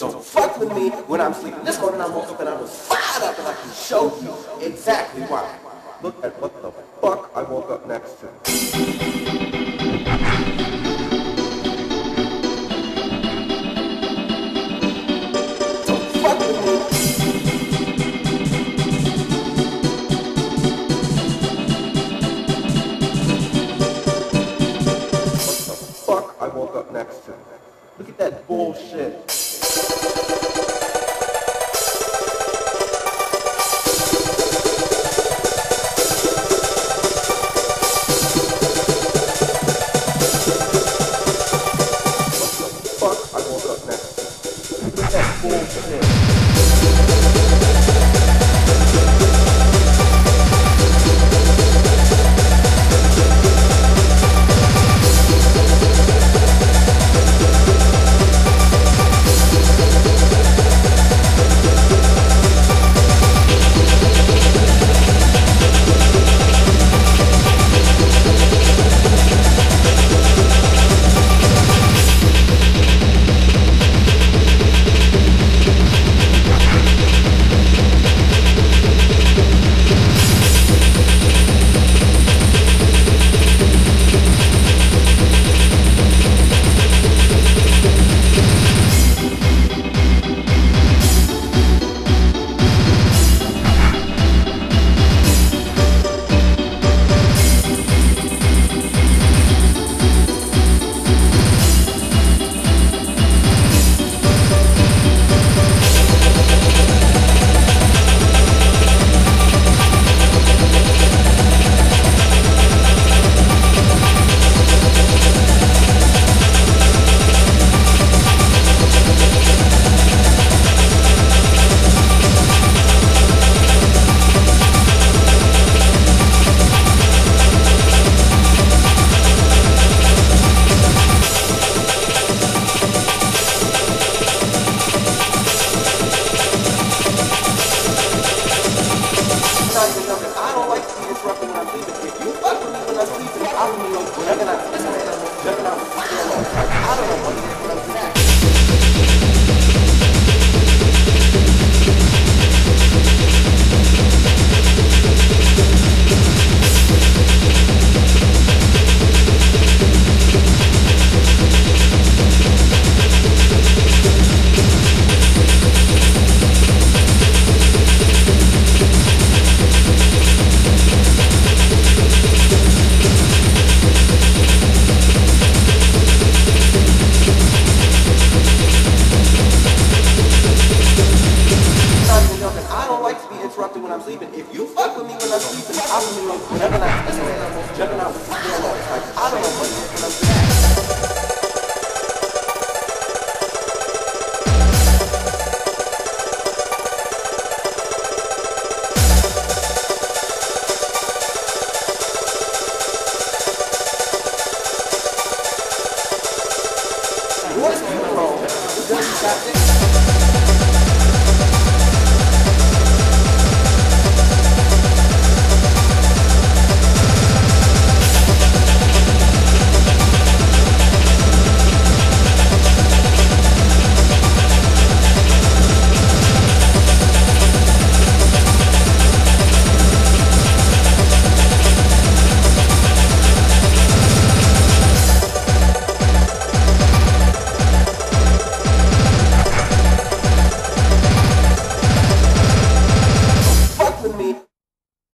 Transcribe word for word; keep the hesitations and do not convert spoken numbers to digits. Don't fuck with me when I'm sleeping. This morning I woke up and I was fired up, and I can show you exactly why. Look at what the fuck I woke up next to. Next to. Look at that bullshit. What the fuck I woke up next to? Look at that bullshit. When I'm sleeping, if you fuck with me when I'm sleeping, I will know whenever I'm sleeping, I'm most jumping out with the pillow. Like, I don't know what it is when I'm sleeping. What is going on? It doesn't stop this.